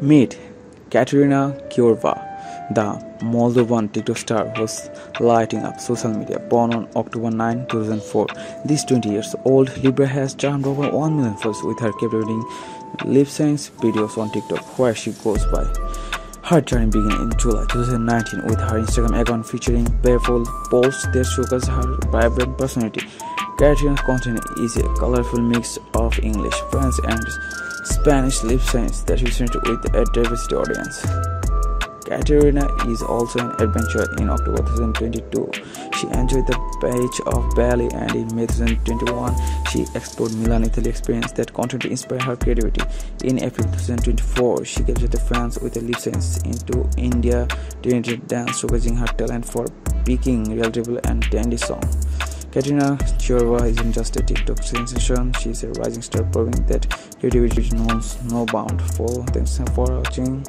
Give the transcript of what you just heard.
Meet Caterina Ciorba, the Moldovan TikTok star was lighting up social media. Born on October 9, 2004, this 20-year-old Libra has charmed over 1 million followers with her captivating lip sync videos on TikTok, where she goes by. Her journey began in July 2019 with her Instagram account featuring playful posts that showcase her vibrant personality. Caterina's content is a colorful mix of English, French, and Spanish lip syncs that resonates with a diverse audience. Caterina is also an adventurer. In October 2022, she enjoyed the beach of Bali, and in May 2021, she explored Milan, Italy experience that continued to inspire her creativity. In April 2024, she captured the fans with a lip sync into India talented dance, showcasing her talent for picking relatable and trendy songs. Caterina Ciorba isn't just a TikTok sensation, she's a rising star, proving that creativity knows no bound. For thanks for watching.